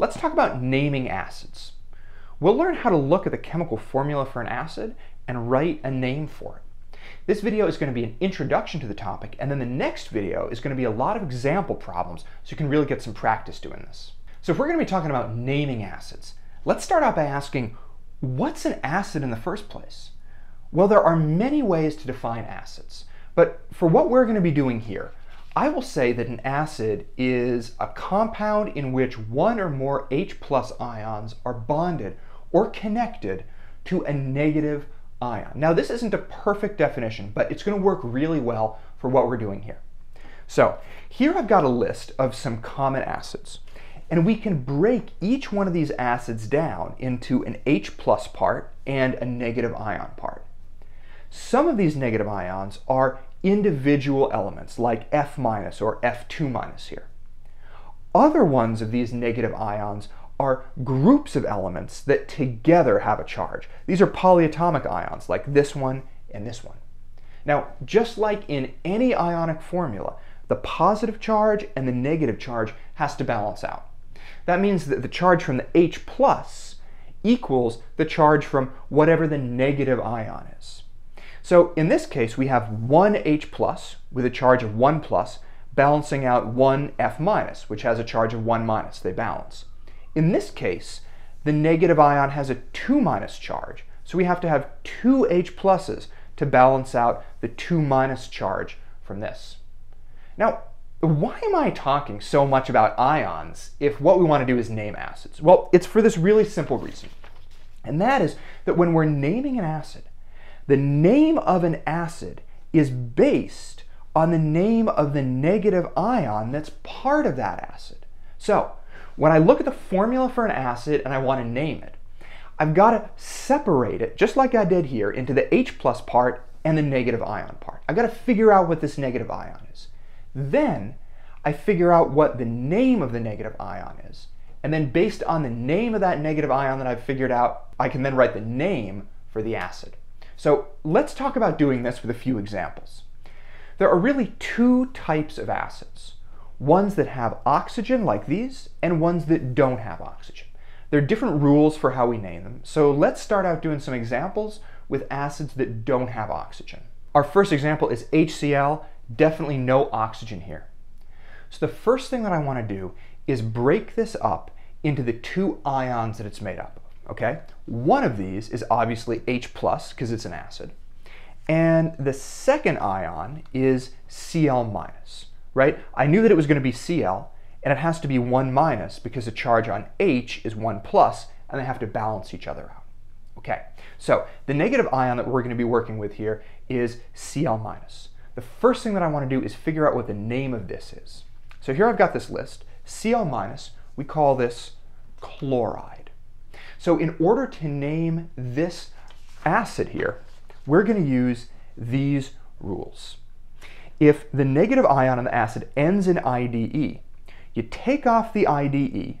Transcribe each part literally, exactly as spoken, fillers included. Let's talk about naming acids. We'll learn how to look at the chemical formula for an acid and write a name for it. This video is going to be an introduction to the topic, and then the next video is going to be a lot of example problems, so you can really get some practice doing this. So if we're going to be talking about naming acids, let's start out by asking, what's an acid in the first place? Well, there are many ways to define acids, but for what we're going to be doing here, I will say that an acid is a compound in which one or more H plus ions are bonded or connected to a negative ion. Now, this isn't a perfect definition, but it's going to work really well for what we're doing here. So here I've got a list of some common acids, and we can break each one of these acids down into an H plus part and a negative ion part. Some of these negative ions are individual elements like F minus or F two minus here. Other ones of these negative ions are groups of elements that together have a charge. These are polyatomic ions like this one and this one. Now, just like in any ionic formula, the positive charge and the negative charge has to balance out. That means that the charge from the H plus equals the charge from whatever the negative ion is. So in this case, we have one H plus with a charge of one plus balancing out one F minus, which has a charge of one minus. They balance. In this case, the negative ion has a two minus charge, so we have to have two H pluses to balance out the two minus charge from this. Now, why am I talking so much about ions if what we want to do is name acids? Well, it's for this really simple reason, and that is that when we're naming an acid, the name of an acid is based on the name of the negative ion that's part of that acid. So when I look at the formula for an acid and I want to name it, I've got to separate it, just like I did here, into the H plus part and the negative ion part. I've got to figure out what this negative ion is. Then I figure out what the name of the negative ion is. And then based on the name of that negative ion that I've figured out, I can then write the name for the acid. So let's talk about doing this with a few examples. There are really two types of acids, ones that have oxygen like these and ones that don't have oxygen. There are different rules for how we name them. So let's start out doing some examples with acids that don't have oxygen. Our first example is H C l, definitely no oxygen here. So the first thing that I want to do is break this up into the two ions that it's made up of. Okay, one of these is obviously H plus because it's an acid, and the second ion is C l minus, right? I knew that it was going to be C l, and it has to be one minus because the charge on H is one plus, and they have to balance each other out. Okay, so the negative ion that we're going to be working with here is C l minus. The first thing that I want to do is figure out what the name of this is. So here I've got this list, C l minus, we call this chloride. So in order to name this acid here, we're going to use these rules. If the negative ion in the acid ends in I D E, you take off the I D E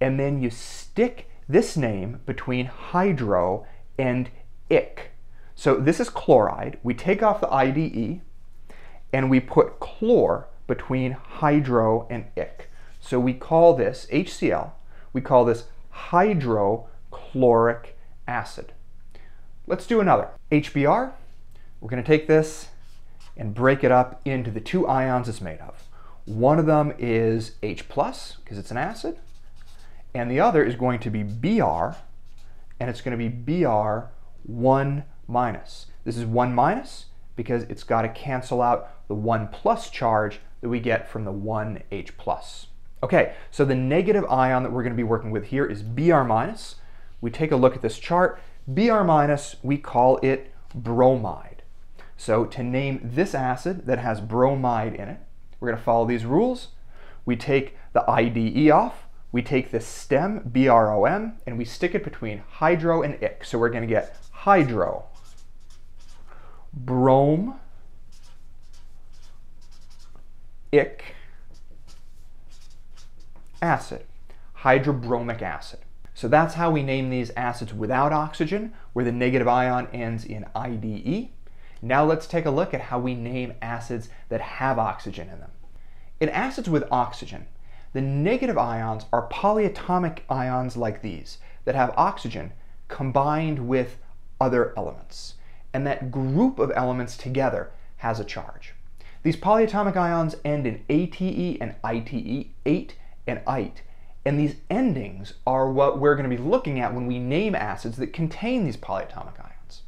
and then you stick this name between hydro and ic. So this is chloride. We take off the I D E and we put chlor between hydro and ic. So we call this H C l, we call this hydro chloric acid. Let's do another. H B r, we're going to take this and break it up into the two ions it's made of. One of them is H plus because it's an acid, and the other is going to be B r, and it's going to be B r one minus. This is one minus because it's got to cancel out the one plus charge that we get from the one H plus. Okay, so the negative ion that we're going to be working with here is B r minus. We take a look at this chart. B r minus, we call it bromide. So to name this acid that has bromide in it, we're going to follow these rules. We take the I D E off, we take the stem, B r O m, and we stick it between hydro and ic. So we're going to get hydro, brom, ic, acid, hydrobromic acid. So that's how we name these acids without oxygen, where the negative ion ends in I D E. Now let's take a look at how we name acids that have oxygen in them. In acids with oxygen, The negative ions are polyatomic ions like these that have oxygen combined with other elements. And that group of elements together has a charge. These polyatomic ions end in A T E and I T E, ate and ite. And these endings are what we're going to be looking at when we name acids that contain these polyatomic ions.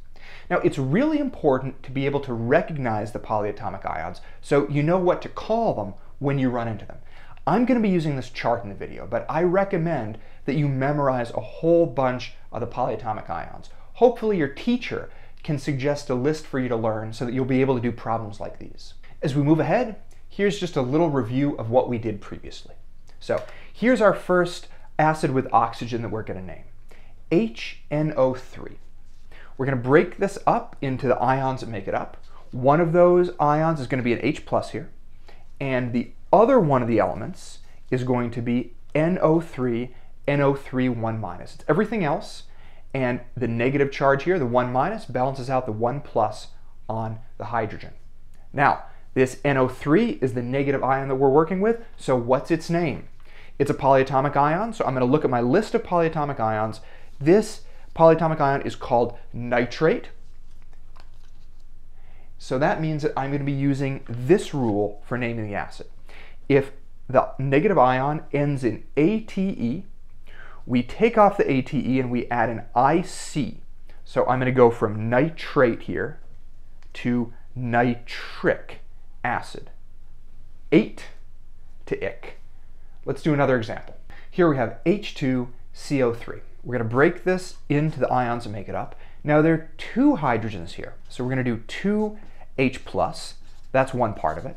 Now, it's really important to be able to recognize the polyatomic ions so you know what to call them when you run into them. I'm going to be using this chart in the video, but I recommend that you memorize a whole bunch of the polyatomic ions. Hopefully your teacher can suggest a list for you to learn so that you'll be able to do problems like these. As we move ahead, here's just a little review of what we did previously. So here's our first acid with oxygen that we're going to name, H N O three. We're going to break this up into the ions that make it up. One of those ions is going to be an H plus here, and the other one of the elements is going to be N O three, N O three one minus. It's everything else, and the negative charge here, the one minus, balances out the one plus on the hydrogen. Now, this N O three is the negative ion that we're working with, so what's its name? It's a polyatomic ion, so I'm going to look at my list of polyatomic ions. This polyatomic ion is called nitrate, so that means that I'm going to be using this rule for naming the acid. If the negative ion ends in A T E, we take off the A T E and we add an I C. So I'm going to go from nitrate here to nitric acid. Ate to ick. Let's do another example. Here we have H two C O three. We're going to break this into the ions and make it up. Now there are two hydrogens here. So we're going to do two H plus. That's one part of it.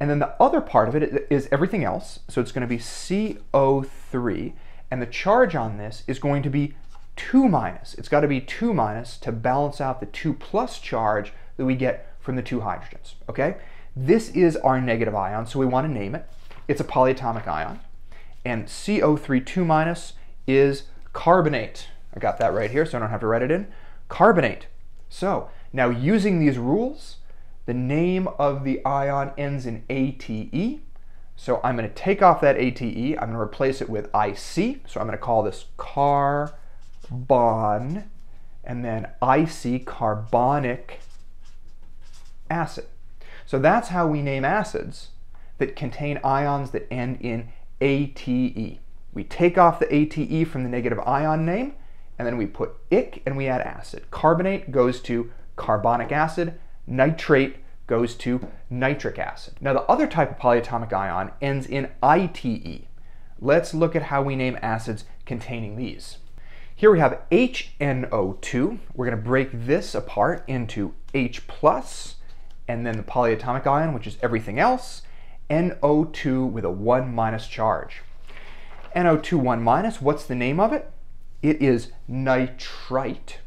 And then the other part of it is everything else. So it's going to be C O three. And the charge on this is going to be two minus. It's got to be two minus to balance out the two plus charge that we get from the two hydrogens. Okay? This is our negative ion, so we want to name it. It's a polyatomic ion. And C O three two minus is carbonate. I got that right here, so I don't have to write it in. Carbonate. So now using these rules, the name of the ion ends in A T E, so I'm going to take off that A T E, I'm going to replace it with I C, so I'm going to call this carbon, and then I C, carbonic acid. So that's how we name acids that contain ions that end in A T E. We take off the A T E from the negative ion name, and then we put ick and we add acid. Carbonate goes to carbonic acid, nitrate goes to nitric acid. Now the other type of polyatomic ion ends in I T E. Let's look at how we name acids containing these. Here we have H N O two. We're going to break this apart into H plus and then the polyatomic ion, which is everything else, N O two with a one minus charge. N O two one minus, what's the name of it? It is nitrite.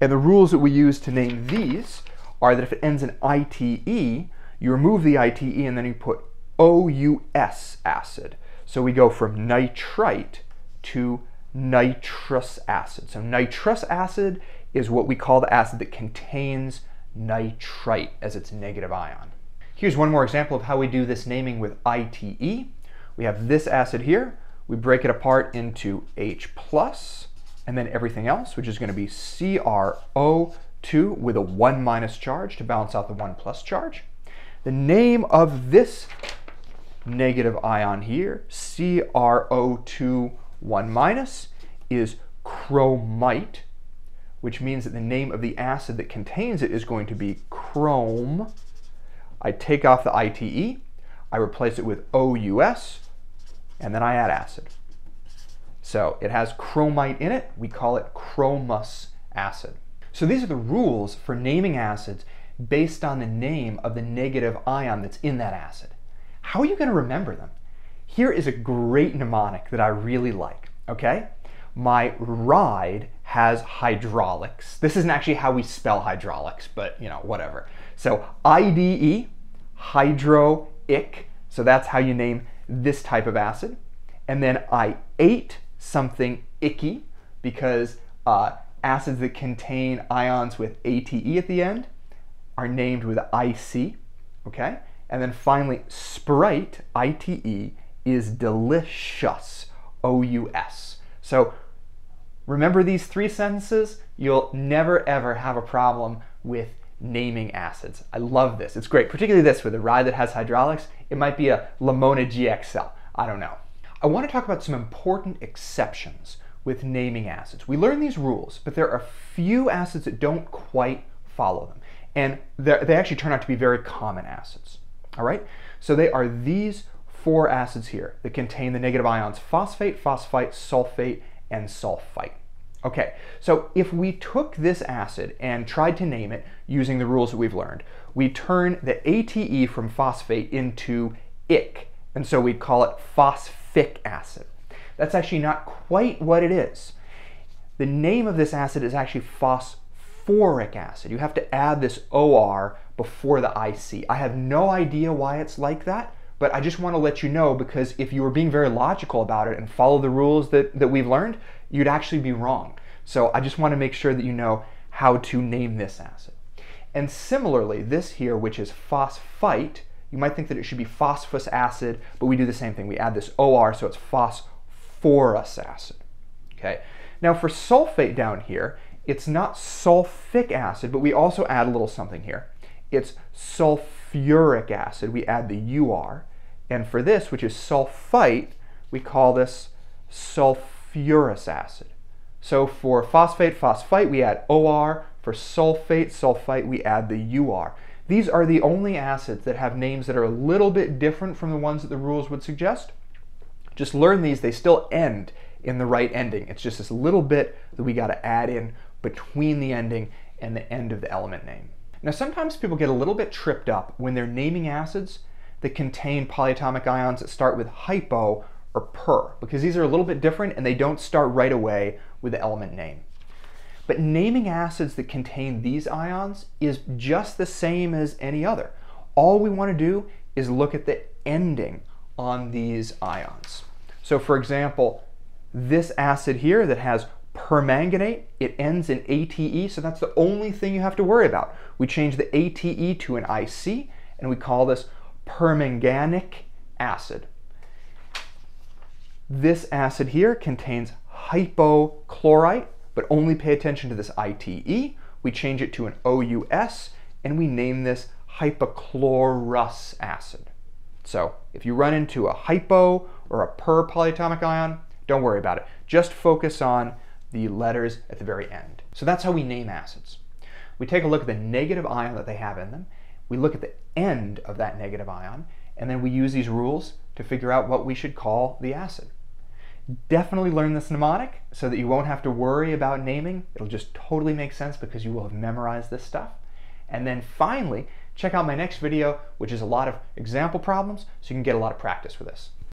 And the rules that we use to name these are that if it ends in I T E, you remove the I T E and then you put O U S acid. So we go from nitrite to nitrous acid. So nitrous acid is what we call the acid that contains nitrite as its negative ion. Here's one more example of how we do this naming with I T E. We have this acid here. We break it apart into H plus and then everything else, which is going to be C R O two with a one minus charge to balance out the one plus charge. The name of this negative ion here, C R O two one minus, is chromite, which means that the name of the acid that contains it is going to be chrome. I take off the I T E, I replace it with O U S, and then I add acid. So it has chromite in it. We call it chromous acid. So these are the rules for naming acids based on the name of the negative ion that's in that acid. How are you going to remember them? Here is a great mnemonic that I really like, okay? My ride has hydraulics. This isn't actually how we spell hydraulics, but you know, whatever. So I D E, hydro-ic, so that's how you name this type of acid. And then I ate something icky because uh, acids that contain ions with A T E at the end are named with I C, okay? And then finally, Sprite, I T E, is delicious, O U S. So remember these three sentences. You'll never ever have a problem with naming acids. I love this. It's great, particularly this with a ride that has hydraulics. It might be a Lamona G X L. I don't know. I want to talk about some important exceptions with naming acids. We learn these rules, but there are a few acids that don't quite follow them. And they actually turn out to be very common acids. All right? So they are these four acids here that contain the negative ions phosphate, phosphite, sulfate, and sulfite. Okay, so if we took this acid and tried to name it using the rules that we've learned, we turn the A T E from phosphate into ick, and so we'd call it phosphoric acid. That's actually not quite what it is. The name of this acid is actually phosphoric acid. You have to add this O R before the I C. I have no idea why it's like that, but I just want to let you know, because if you were being very logical about it and follow the rules that, that we've learned, you'd actually be wrong. So I just want to make sure that you know how to name this acid. And similarly, this here, which is phosphite, you might think that it should be phosphorous acid, but we do the same thing. We add this O R, so it's phosphorous acid. Okay. Now for sulfate down here, it's not sulfuric acid, but we also add a little something here. It's sulfuric acid. We add the U R. And for this, which is sulfite, we call this sulfuric phosphorous acid. So for phosphate, phosphite, we add O R. For sulfate, sulfite, we add the U R. These are the only acids that have names that are a little bit different from the ones that the rules would suggest. Just learn these. They still end in the right ending. It's just this little bit that we got to add in between the ending and the end of the element name. Now, sometimes people get a little bit tripped up when they're naming acids that contain polyatomic ions that start with hypo or per, because these are a little bit different and they don't start right away with the element name. But naming acids that contain these ions is just the same as any other. All we want to do is look at the ending on these ions. So for example, this acid here that has permanganate, it ends in A T E, so that's the only thing you have to worry about. We change the A T E to an I C and we call this permanganic acid. This acid here contains hypochlorite, but only pay attention to this I T E. We change it to an O U S, and we name this hypochlorous acid. So if you run into a hypo or a per polyatomic ion, don't worry about it. Just focus on the letters at the very end. So that's how we name acids. We take a look at the negative ion that they have in them. We look at the end of that negative ion, and then we use these rules to figure out what we should call the acid. Definitely learn this mnemonic so that you won't have to worry about naming. It'll just totally make sense because you will have memorized this stuff. And then finally, check out my next video, which is a lot of example problems, so you can get a lot of practice with this.